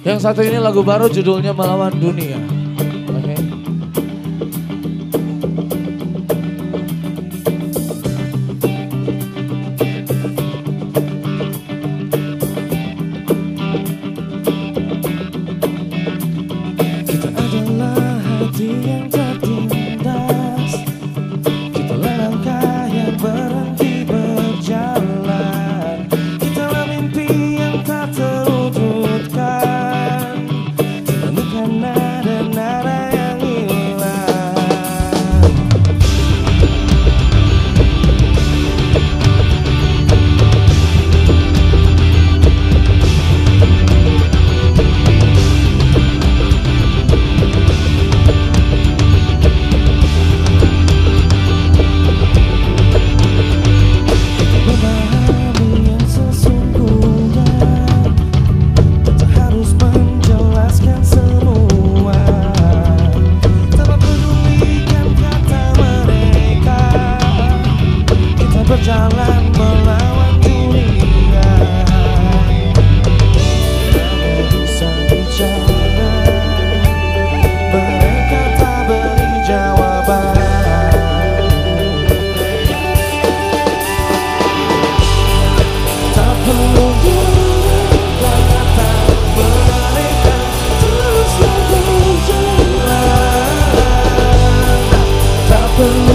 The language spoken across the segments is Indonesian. Yang satu ini lagu baru judulnya Melawan Dunia. Okay. Kita adalah hati yang tertindas, kitalah langkah yang berhenti berjalan, kitalah mimpi yang tak terwujudkan. Berjalan melawan dunia, namun bisa bicara, mereka tak beri jawaban. Tak perlu dunia, kata mereka, teruslah berjalan. Tak perlu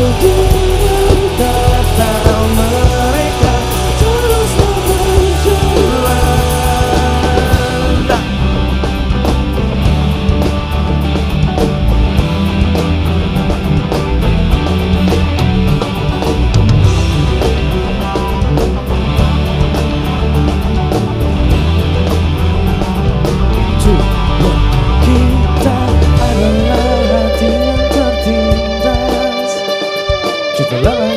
Melawang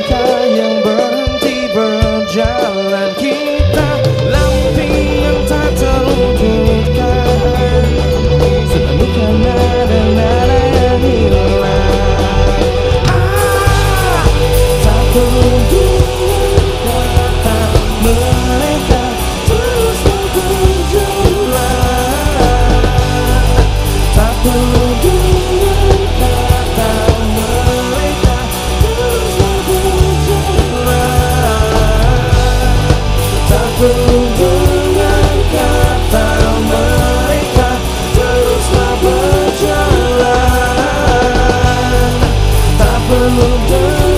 Dunia.